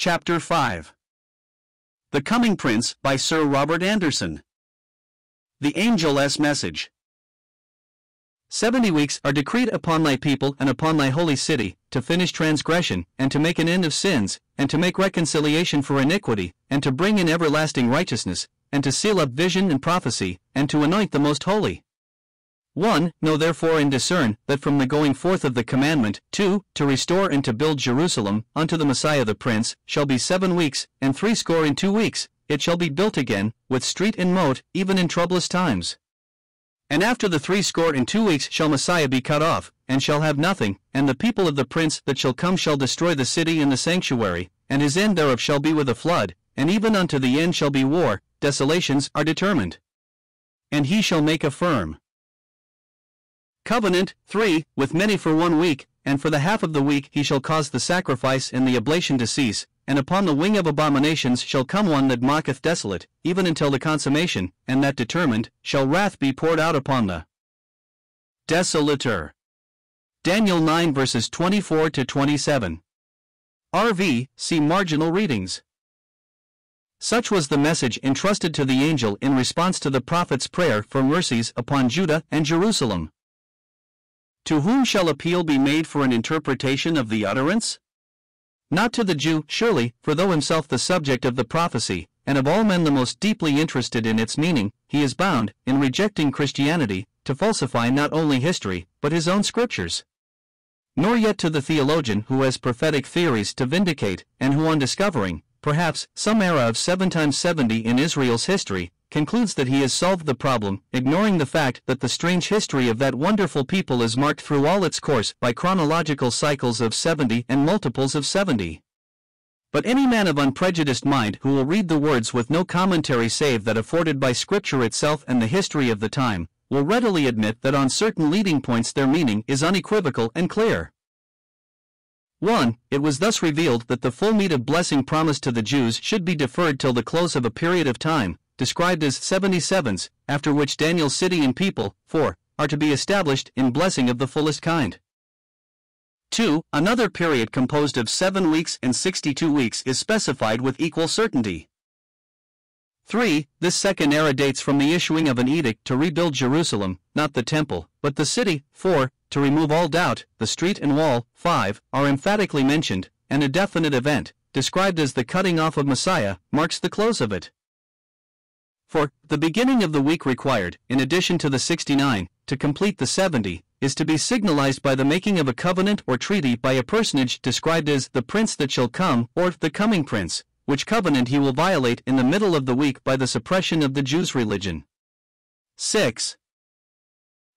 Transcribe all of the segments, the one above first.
Chapter 5. The Coming Prince by Sir Robert Anderson. The Angel's Message. 70 weeks are decreed upon thy people and upon thy holy city, to finish transgression, and to make an end of sins, and to make reconciliation for iniquity, and to bring in everlasting righteousness, and to seal up vision and prophecy, and to anoint the most holy. 1. Know therefore and discern, that from the going forth of the commandment, 2. To restore and to build Jerusalem, unto the Messiah the Prince, shall be 7 weeks, and 62 weeks, it shall be built again, with street and moat, even in troublous times. And after the 62 weeks shall Messiah be cut off, and shall have nothing, and the people of the Prince that shall come shall destroy the city and the sanctuary, and his end thereof shall be with a flood, and even unto the end shall be war, desolations are determined. And he shall make a firm covenant, 3, with many for 1 week, and for the half of the week he shall cause the sacrifice and the oblation to cease, and upon the wing of abominations shall come one that mocketh desolate, even until the consummation, and that determined, shall wrath be poured out upon the desolator. Daniel 9 verses 24 to 27. RV, see marginal readings. Such was the message entrusted to the angel in response to the prophet's prayer for mercies upon Judah and Jerusalem. To whom shall appeal be made for an interpretation of the utterance? Not to the Jew, surely, for though himself the subject of the prophecy, and of all men the most deeply interested in its meaning, he is bound, in rejecting Christianity, to falsify not only history, but his own scriptures. Nor yet to the theologian who has prophetic theories to vindicate, and who on discovering, perhaps, some error of 7 times 70 in Israel's history, concludes that he has solved the problem, ignoring the fact that the strange history of that wonderful people is marked through all its course by chronological cycles of 70 and multiples of 70. But any man of unprejudiced mind who will read the words with no commentary save that afforded by Scripture itself and the history of the time, will readily admit that on certain leading points their meaning is unequivocal and clear. 1. It was thus revealed that the full meat of blessing promised to the Jews should be deferred till the close of a period of time, described as 77s, after which Daniel's city and people, 4, are to be established in blessing of the fullest kind. 2. Another period composed of 7 weeks and 62 weeks is specified with equal certainty. 3. This second era dates from the issuing of an edict to rebuild Jerusalem, not the temple, but the city, 4, to remove all doubt, the street and wall, 5, are emphatically mentioned, and a definite event, described as the cutting off of Messiah, marks the close of it. For, the beginning of the week required, in addition to the 69, to complete the 70, is to be signalized by the making of a covenant or treaty by a personage described as the prince that shall come or the coming prince, which covenant he will violate in the middle of the week by the suppression of the Jews' religion. 6.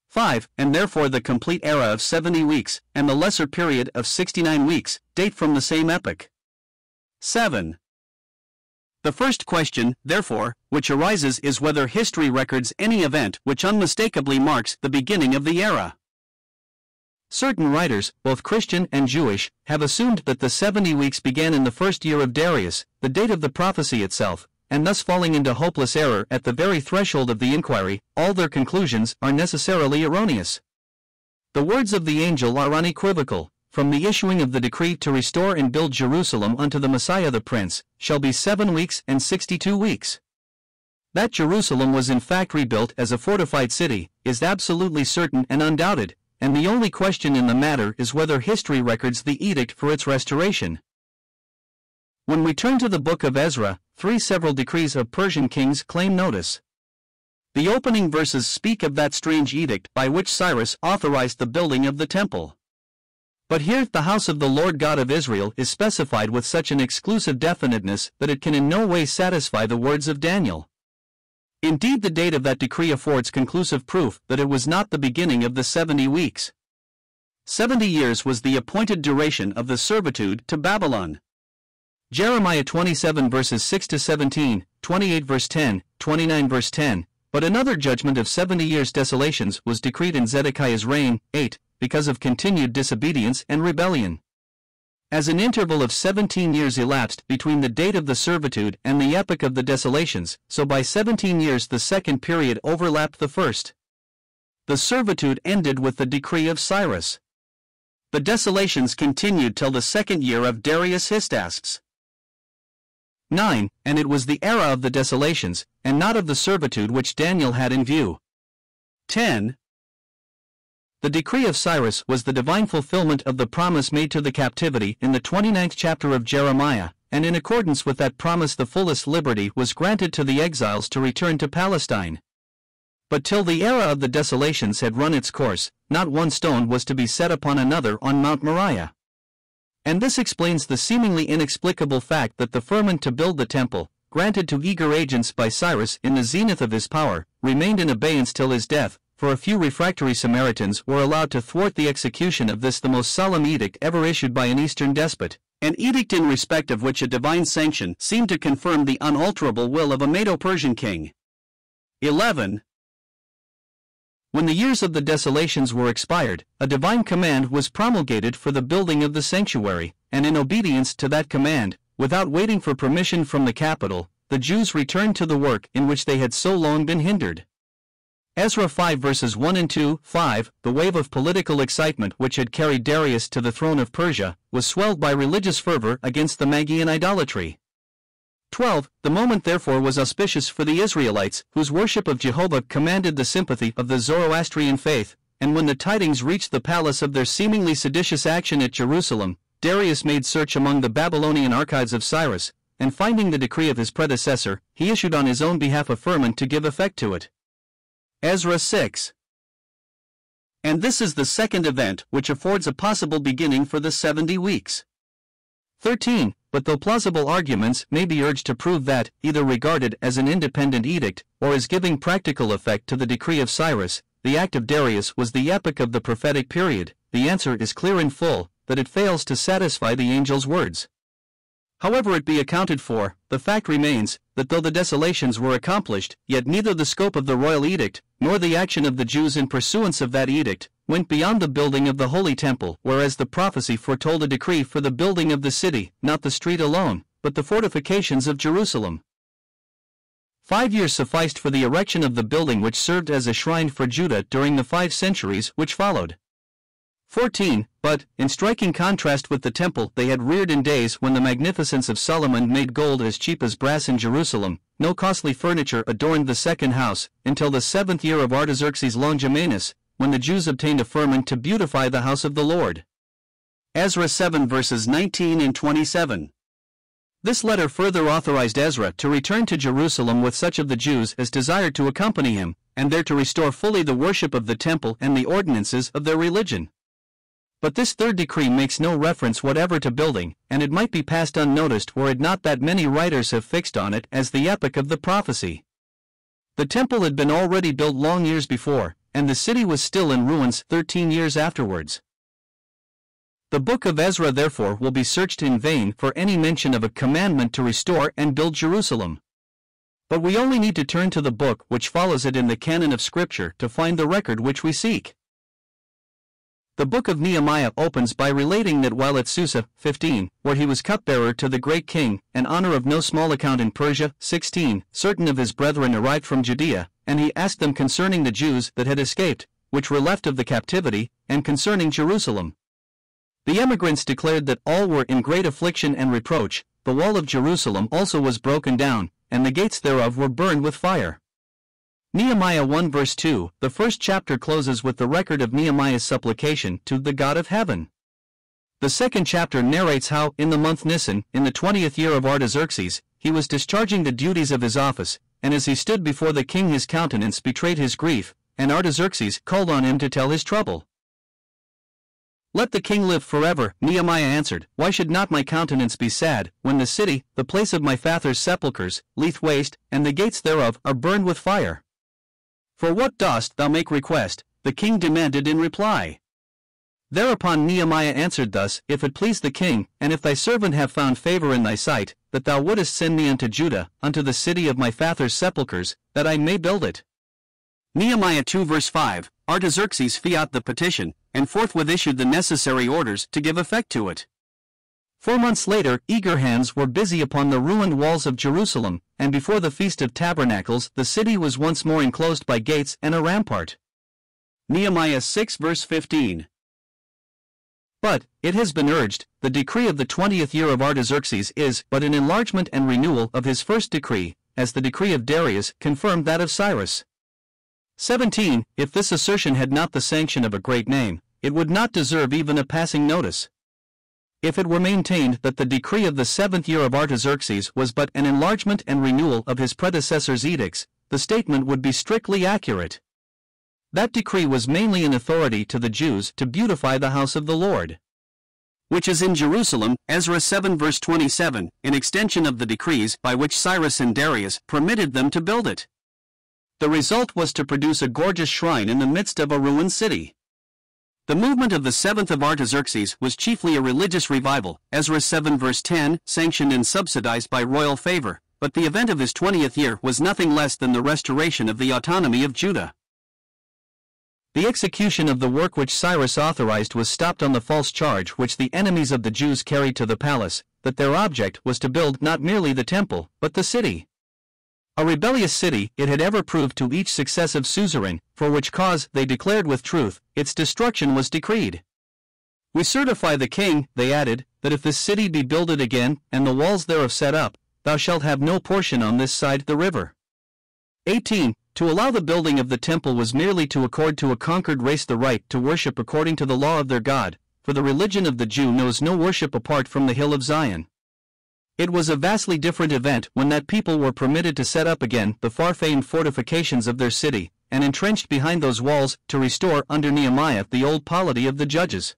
5. And therefore the complete era of 70 weeks, and the lesser period of 69 weeks, date from the same epoch. 7. The first question, therefore, which arises is whether history records any event which unmistakably marks the beginning of the era. Certain writers, both Christian and Jewish, have assumed that the 70 weeks began in the first year of Darius, the date of the prophecy itself, and thus falling into hopeless error at the very threshold of the inquiry, all their conclusions are necessarily erroneous. The words of the angel are unequivocal. From the issuing of the decree to restore and build Jerusalem unto the Messiah the Prince, shall be 7 weeks and 62 weeks. That Jerusalem was in fact rebuilt as a fortified city, is absolutely certain and undoubted, and the only question in the matter is whether history records the edict for its restoration. When we turn to the book of Ezra, 3 several decrees of Persian kings claim notice. The opening verses speak of that strange edict by which Cyrus authorized the building of the temple. But here the house of the Lord God of Israel is specified with such an exclusive definiteness that it can in no way satisfy the words of Daniel. Indeed, the date of that decree affords conclusive proof that it was not the beginning of the 70 weeks. 70 years was the appointed duration of the servitude to Babylon. Jeremiah 27 verses 6 to 17, 28 verse 10, 29 verse 10, but another judgment of 70 years' desolations was decreed in Zedekiah's reign, 8, because of continued disobedience and rebellion. As an interval of 17 years elapsed between the date of the servitude and the epoch of the desolations, so by 17 years the second period overlapped the first. The servitude ended with the decree of Cyrus. The desolations continued till the second year of Darius Hystaspes. 9. And it was the era of the desolations, and not of the servitude which Daniel had in view. 10. The decree of Cyrus was the divine fulfillment of the promise made to the captivity in the 29th chapter of Jeremiah, and in accordance with that promise the fullest liberty was granted to the exiles to return to Palestine. But till the era of the desolations had run its course, not one stone was to be set upon another on Mount Moriah. And this explains the seemingly inexplicable fact that the firman to build the temple, granted to eager agents by Cyrus in the zenith of his power, remained in abeyance till his death, for a few refractory Samaritans were allowed to thwart the execution of this the most solemn edict ever issued by an Eastern despot, an edict in respect of which a divine sanction seemed to confirm the unalterable will of a Medo-Persian king. 11. When the years of the desolations were expired, a divine command was promulgated for the building of the sanctuary, and in obedience to that command, without waiting for permission from the capital, the Jews returned to the work in which they had so long been hindered. Ezra 5 verses 1 and 2, 5, the wave of political excitement which had carried Darius to the throne of Persia, was swelled by religious fervor against the Magian idolatry. 12. The moment therefore was auspicious for the Israelites, whose worship of Jehovah commanded the sympathy of the Zoroastrian faith, and when the tidings reached the palace of their seemingly seditious action at Jerusalem, Darius made search among the Babylonian archives of Cyrus, and finding the decree of his predecessor, he issued on his own behalf a firman to give effect to it. Ezra 6. And this is the second event which affords a possible beginning for the 70 weeks. 13. But though plausible arguments may be urged to prove that, either regarded as an independent edict, or as giving practical effect to the decree of Cyrus, the act of Darius was the epoch of the prophetic period, the answer is clear and full, that it fails to satisfy the angel's words. However it be accounted for, the fact remains, that though the desolations were accomplished, yet neither the scope of the royal edict, nor the action of the Jews in pursuance of that edict, went beyond the building of the holy temple, whereas the prophecy foretold a decree for the building of the city, not the street alone, but the fortifications of Jerusalem. 5 years sufficed for the erection of the building which served as a shrine for Judah during the 5 centuries which followed. 14. But, in striking contrast with the temple they had reared in days when the magnificence of Solomon made gold as cheap as brass in Jerusalem, no costly furniture adorned the second house, until the 7th year of Artaxerxes Longimanus, when the Jews obtained a firman to beautify the house of the Lord. Ezra 7 verses 19 and 27. This letter further authorized Ezra to return to Jerusalem with such of the Jews as desired to accompany him, and there to restore fully the worship of the temple and the ordinances of their religion. But this third decree makes no reference whatever to building, and it might be passed unnoticed were it not that many writers have fixed on it as the epoch of the prophecy. The temple had been already built long years before, and the city was still in ruins 13 years afterwards. The book of Ezra therefore will be searched in vain for any mention of a commandment to restore and build Jerusalem. But we only need to turn to the book which follows it in the canon of Scripture to find the record which we seek. The book of Nehemiah opens by relating that while at Susa, 15, where he was cupbearer to the great king, an honor of no small account in Persia, 16, certain of his brethren arrived from Judea, and he asked them concerning the Jews that had escaped, which were left of the captivity, and concerning Jerusalem. The emigrants declared that all were in great affliction and reproach, the wall of Jerusalem also was broken down, and the gates thereof were burned with fire. Nehemiah 1 verse 2, the first chapter closes with the record of Nehemiah's supplication to the God of heaven. The second chapter narrates how, in the month Nisan, in the 20th year of Artaxerxes, he was discharging the duties of his office, and as he stood before the king his countenance betrayed his grief, and Artaxerxes called on him to tell his trouble. "Let the king live forever," Nehemiah answered, "why should not my countenance be sad, when the city, the place of my father's sepulchres, lieth waste, and the gates thereof are burned with fire? For what dost thou make request?" the king demanded in reply. Thereupon Nehemiah answered thus, "If it please the king, and if thy servant have found favor in thy sight, that thou wouldest send me unto Judah, unto the city of my father's sepulchres, that I may build it." Nehemiah 2 verse 5, Artaxerxes fiat the petition, and forthwith issued the necessary orders to give effect to it. 4 months later, eager hands were busy upon the ruined walls of Jerusalem, and before the Feast of Tabernacles the city was once more enclosed by gates and a rampart. Nehemiah 6 verse 15. But, it has been urged, the decree of the 20th year of Artaxerxes is but an enlargement and renewal of his first decree, as the decree of Darius confirmed that of Cyrus. 17. If this assertion had not the sanction of a great name, it would not deserve even a passing notice. If it were maintained that the decree of the 7th year of Artaxerxes was but an enlargement and renewal of his predecessor's edicts, the statement would be strictly accurate. That decree was mainly an authority to the Jews to beautify the house of the Lord, which is in Jerusalem, Ezra 7 verse 27, an extension of the decrees by which Cyrus and Darius permitted them to build it. The result was to produce a gorgeous shrine in the midst of a ruined city. The movement of the 7th of Artaxerxes was chiefly a religious revival, Ezra 7 verse 10, sanctioned and subsidized by royal favor, but the event of his 20th year was nothing less than the restoration of the autonomy of Judah. The execution of the work which Cyrus authorized was stopped on the false charge which the enemies of the Jews carried to the palace, that their object was to build not merely the temple, but the city. A rebellious city it had ever proved to each successive suzerain, for which cause they declared with truth, its destruction was decreed. We certify the king, they added, that if this city be builded again, and the walls thereof set up, thou shalt have no portion on this side the river. 18. To allow the building of the temple was merely to accord to a conquered race the right to worship according to the law of their God, for the religion of the Jew knows no worship apart from the hill of Zion. It was a vastly different event when that people were permitted to set up again the far-famed fortifications of their city, and entrenched behind those walls to restore under Nehemiah the old polity of the judges.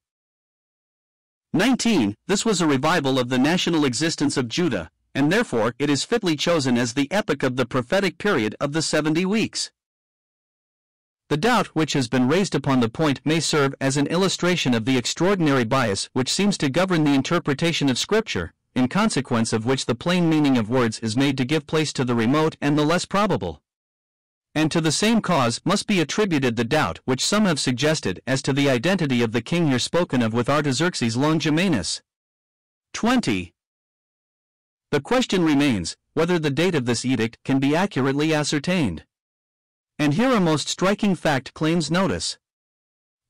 19. This was a revival of the national existence of Judah, and therefore it is fitly chosen as the epoch of the prophetic period of the 70 weeks. The doubt which has been raised upon the point may serve as an illustration of the extraordinary bias which seems to govern the interpretation of Scripture, in consequence of which the plain meaning of words is made to give place to the remote and the less probable. And to the same cause must be attributed the doubt which some have suggested as to the identity of the king here spoken of with Artaxerxes Longimanus. 20. The question remains, whether the date of this edict can be accurately ascertained. And here a most striking fact claims notice.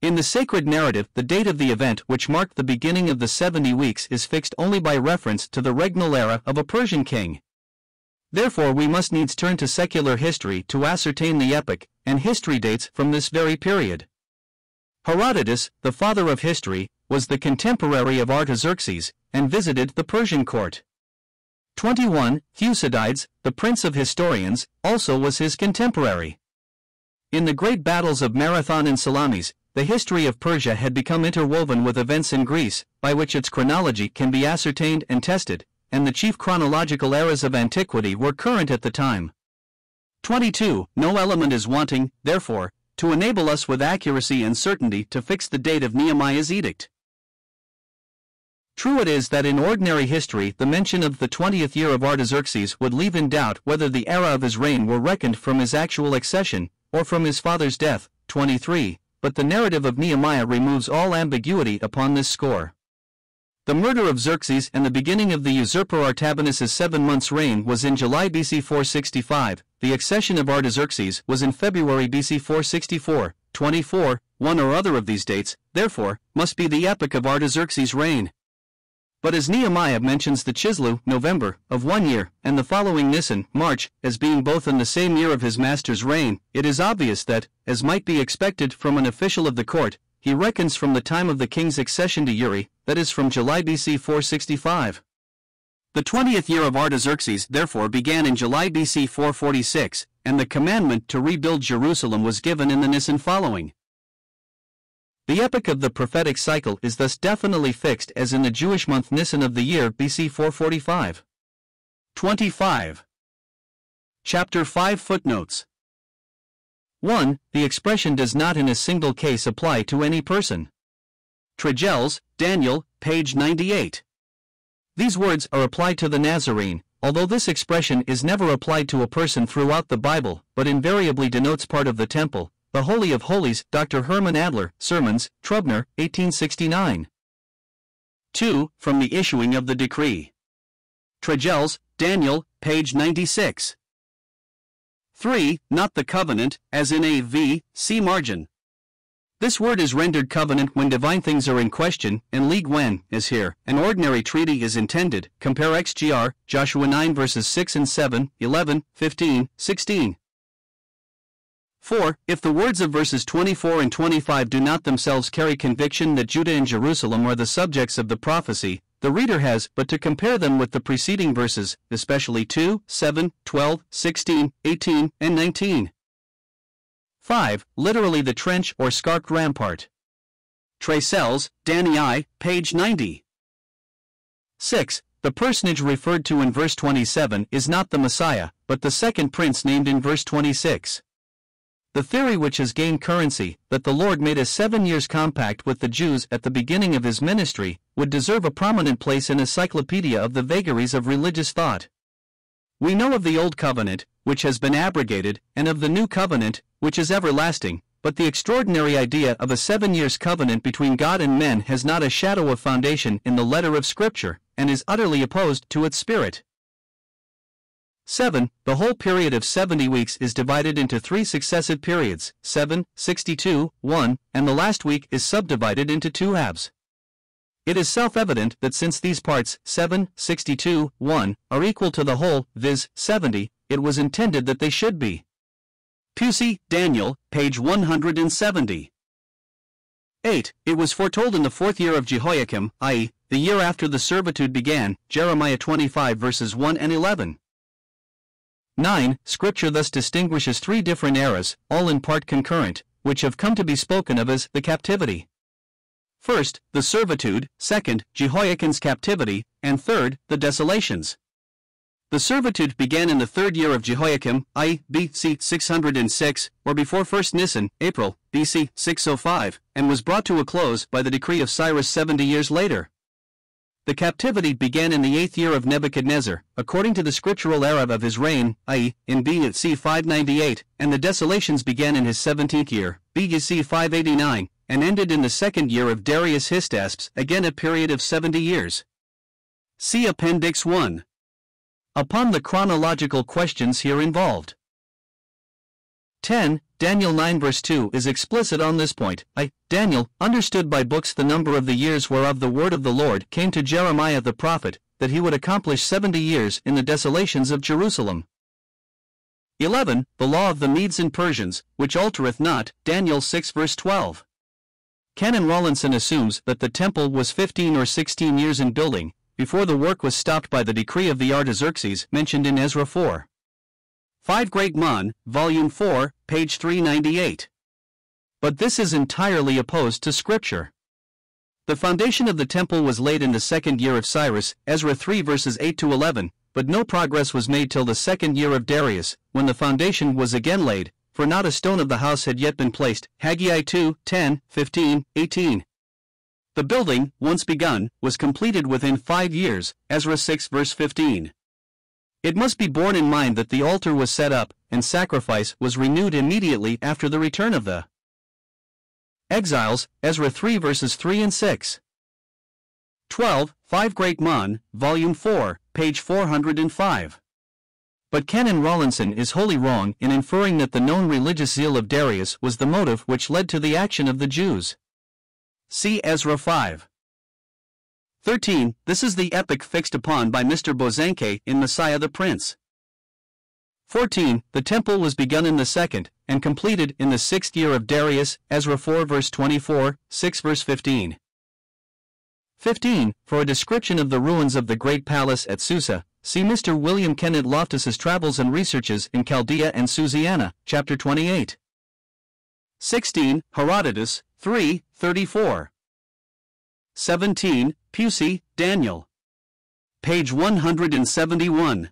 In the sacred narrative, the date of the event which marked the beginning of the 70 weeks is fixed only by reference to the regnal era of a Persian king. Therefore we must needs turn to secular history to ascertain the epoch, and history dates from this very period. Herodotus, the father of history, was the contemporary of Artaxerxes, and visited the Persian court. 21. Thucydides, the prince of historians, also was his contemporary. In the great battles of Marathon and Salamis, the history of Persia had become interwoven with events in Greece, by which its chronology can be ascertained and tested, and the chief chronological eras of antiquity were current at the time. 22. No element is wanting, therefore, to enable us with accuracy and certainty to fix the date of Nehemiah's edict. True it is that in ordinary history the mention of the 20th year of Artaxerxes would leave in doubt whether the era of his reign were reckoned from his actual accession, or from his father's death, 23, but the narrative of Nehemiah removes all ambiguity upon this score. The murder of Xerxes and the beginning of the usurper Artabanus's 7 months' reign was in July BC 465, the accession of Artaxerxes was in February BC 464, 24, one or other of these dates, therefore, must be the epoch of Artaxerxes' reign. But as Nehemiah mentions the Chislu, November, of one year, and the following Nisan, March, as being both in the same year of his master's reign, it is obvious that, as might be expected from an official of the court, he reckons from the time of the king's accession to Uri, that is from July BC 465. The 20th year of Artaxerxes therefore began in July BC 446, and the commandment to rebuild Jerusalem was given in the Nisan following. The epoch of the prophetic cycle is thus definitely fixed as in the Jewish month Nisan of the year BC 445. 25. Chapter 5 Footnotes. 1. The expression does not in a single case apply to any person. Tregelles, Daniel, page 98. These words are applied to the Nazarene, although this expression is never applied to a person throughout the Bible, but invariably denotes part of the temple. The Holy of Holies, Dr. Herman Adler, Sermons, Trubner, 1869. 2. From the issuing of the decree. Tregelles, Daniel, page 96. 3. Not the covenant, as in A.V., see margin. This word is rendered covenant when divine things are in question, and league when, is here, an ordinary treaty is intended. Compare XGR, Joshua 9 verses 6 and 7, 11, 15, 16. 4. If the words of verses 24 and 25 do not themselves carry conviction that Judah and Jerusalem are the subjects of the prophecy, the reader has but to compare them with the preceding verses, especially 2, 7, 12, 16, 18, and 19. 5. Literally the trench or scarped rampart. Tregelles, Daniel, page 90. 6. The personage referred to in verse 27 is not the Messiah, but the second prince named in verse 26. The theory which has gained currency, that the Lord made a 7 years compact with the Jews at the beginning of his ministry, would deserve a prominent place in encyclopedia of the vagaries of religious thought. We know of the Old Covenant, which has been abrogated, and of the New Covenant, which is everlasting, but the extraordinary idea of a 7 years covenant between God and men has not a shadow of foundation in the letter of Scripture, and is utterly opposed to its spirit. 7. The whole period of 70 weeks is divided into three successive periods, 7, 62, 1, and the last week is subdivided into two halves. It is self-evident that since these parts, 7, 62, 1, are equal to the whole, viz. 70, it was intended that they should be. Pusey, Daniel, page 170. 8. It was foretold in the 4th year of Jehoiakim, i.e., the year after the servitude began, Jeremiah 25 verses 1 and 11. 9. Scripture thus distinguishes three different eras, all in part concurrent, which have come to be spoken of as the captivity. First, the servitude, second, Jehoiakim's captivity, and third, the desolations. The servitude began in the 3rd year of Jehoiakim, i.e., B.C. 606, or before 1st Nisan, April, B.C. 605, and was brought to a close by the decree of Cyrus 70 years later. The captivity began in the 8th year of Nebuchadnezzar, according to the scriptural era of his reign, i.e., in B.C. 598, and the desolations began in his 17th year, B.C. 589, and ended in the 2nd year of Darius Hystaspes, again a period of 70 years. See Appendix 1. Upon the chronological questions here involved. 10. Daniel 9 verse 2 is explicit on this point. I, Daniel, understood by books the number of the years whereof the word of the Lord came to Jeremiah the prophet, that he would accomplish 70 years in the desolations of Jerusalem. 11. The law of the Medes and Persians, which altereth not, Daniel 6 verse 12. Canon Rawlinson assumes that the temple was 15 or 16 years in building, before the work was stopped by the decree of the Artaxerxes mentioned in Ezra 4. 5 Great Mon, Volume 4, page 398. But this is entirely opposed to Scripture. The foundation of the temple was laid in the 2nd year of Cyrus, Ezra 3 verses 8 to 11, but no progress was made till the 2nd year of Darius, when the foundation was again laid, for not a stone of the house had yet been placed, Haggai 2, 10, 15, 18. The building, once begun, was completed within 5 years, Ezra 6 verse 15. It must be borne in mind that the altar was set up, and sacrifice was renewed immediately after the return of the exiles, Ezra 3 verses 3 and 6. 12. 5 Great Mon, Volume 4, page 405. But Canon Rawlinson is wholly wrong in inferring that the known religious zeal of Darius was the motive which led to the action of the Jews. See Ezra 5. 13. This is the epoch fixed upon by Mr. Bosanquet in Messiah the Prince. 14. The temple was begun in the 2nd, and completed in the 6th year of Darius, Ezra 4 verse 24, 6 verse 15. 15. For a description of the ruins of the great palace at Susa, see Mr. William Kennett Loftus's Travels and Researches in Chaldea and Susiana, Chapter 28. 16. Herodotus, 3, 34. 17. Pusey, Daniel. Page 171.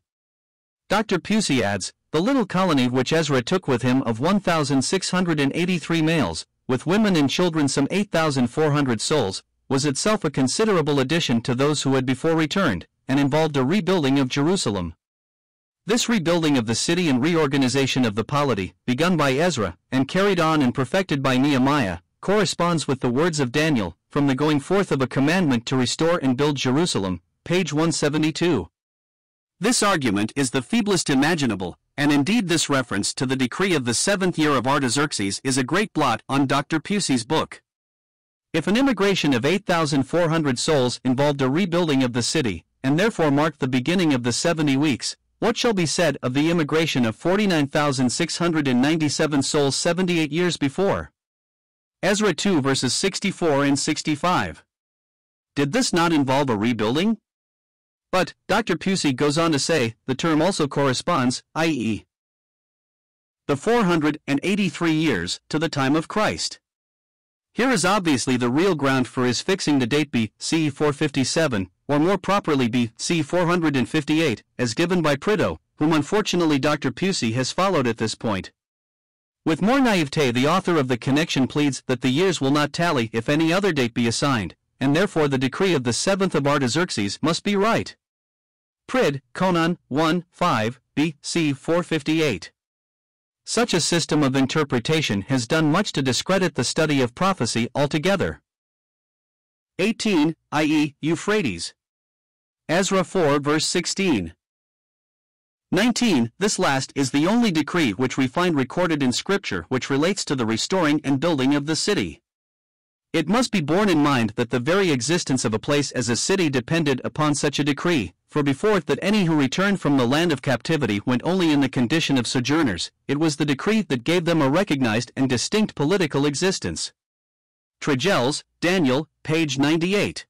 Dr. Pusey adds, the little colony which Ezra took with him of 1,683 males, with women and children some 8,400 souls, was itself a considerable addition to those who had before returned, and involved a rebuilding of Jerusalem. This rebuilding of the city and reorganization of the polity, begun by Ezra, and carried on and perfected by Nehemiah, corresponds with the words of Daniel, from the going forth of a commandment to restore and build Jerusalem, page 172. This argument is the feeblest imaginable, and indeed this reference to the decree of the 7th year of Artaxerxes is a great blot on Dr. Pusey's book. If an immigration of 8,400 souls involved a rebuilding of the city, and therefore marked the beginning of the 70 weeks, what shall be said of the immigration of 49,697 souls 78 years before? Ezra 2 verses 64 and 65. Did this not involve a rebuilding? But, Dr. Pusey goes on to say, the term also corresponds, i.e., the 483 years to the time of Christ. Here is obviously the real ground for his fixing the date B.C. 457, or more properly B.C. 458, as given by Prideaux, whom unfortunately Dr. Pusey has followed at this point. With more naivete, the author of the connection pleads that the years will not tally if any other date be assigned, and therefore the decree of the 7th of Artaxerxes must be right. Prid. Conan 1, 5, B.C. 458. Such a system of interpretation has done much to discredit the study of prophecy altogether. 18, i.e., Euphrates. Ezra 4 verse 16. 19, this last is the only decree which we find recorded in Scripture which relates to the restoring and building of the city. It must be borne in mind that the very existence of a place as a city depended upon such a decree. For before it that any who returned from the land of captivity went only in the condition of sojourners, it was the decree that gave them a recognized and distinct political existence. Tregelles, Daniel, page 98.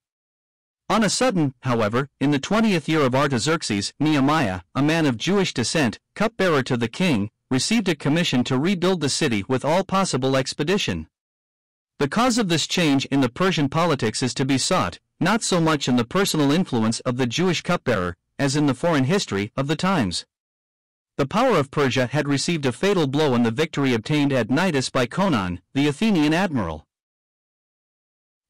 On a sudden, however, in the 20th year of Artaxerxes, Nehemiah, a man of Jewish descent, cupbearer to the king, received a commission to rebuild the city with all possible expedition. The cause of this change in the Persian politics is to be sought, not so much in the personal influence of the Jewish cupbearer, as in the foreign history of the times. The power of Persia had received a fatal blow in the victory obtained at Cnidus by Conon, the Athenian admiral.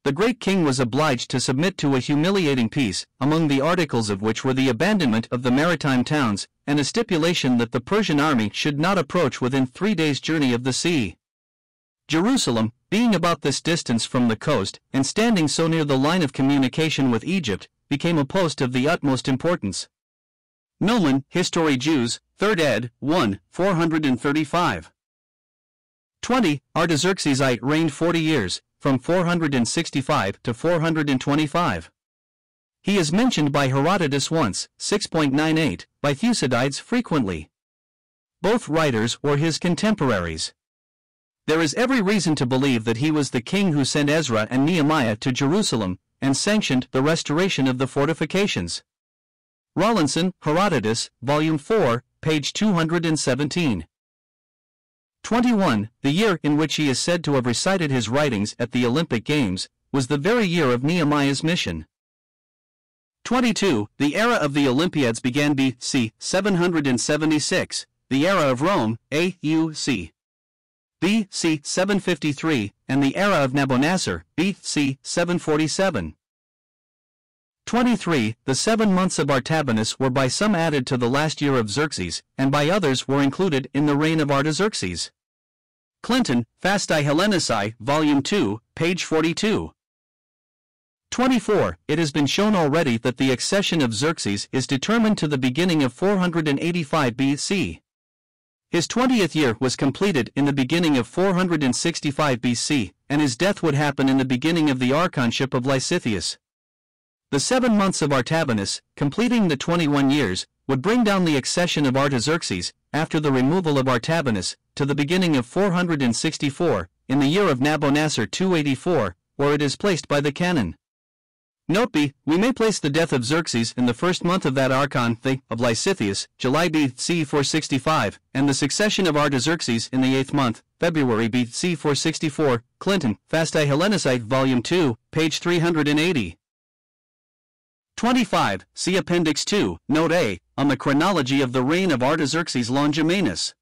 The great king was obliged to submit to a humiliating peace, among the articles of which were the abandonment of the maritime towns, and a stipulation that the Persian army should not approach within 3 days' journey of the sea. Jerusalem, being about this distance from the coast, and standing so near the line of communication with Egypt, became a post of the utmost importance. Milman, History Jews, 3rd ed., 1, 435. 20. Artaxerxes I reigned 40 years, from 465 to 425. He is mentioned by Herodotus once, 6.98, by Thucydides frequently. Both writers were his contemporaries. There is every reason to believe that he was the king who sent Ezra and Nehemiah to Jerusalem, and sanctioned the restoration of the fortifications. Rawlinson, Herodotus, Volume 4, page 217. 21. The year in which he is said to have recited his writings at the Olympic Games, was the very year of Nehemiah's mission. 22. The era of the Olympiads began B.C. 776, the era of Rome, A.U.C. B.C. 753, and the era of Nabonassar, B.C. 747. 23. The 7 months of Artabanus were by some added to the last year of Xerxes, and by others were included in the reign of Artaxerxes. Clinton, Fasti Hellenici, Volume 2, page 42. 24. It has been shown already that the accession of Xerxes is determined to the beginning of 485 B.C. His 20th year was completed in the beginning of 465 BC, and his death would happen in the beginning of the archonship of Lysitheus. The 7 months of Artabanus, completing the 21 years, would bring down the accession of Artaxerxes, after the removal of Artabanus, to the beginning of 464, in the year of Nabonassar 284, where it is placed by the canon. Note B, we may place the death of Xerxes in the first month of that archon of Lysitheus, July B.C. 465, and the succession of Artaxerxes in the 8th month, February B.C. 464, Clinton, Fasti Hellenici, Volume 2, page 380. 25. See Appendix 2, Note A, on the chronology of the reign of Artaxerxes Longimanus.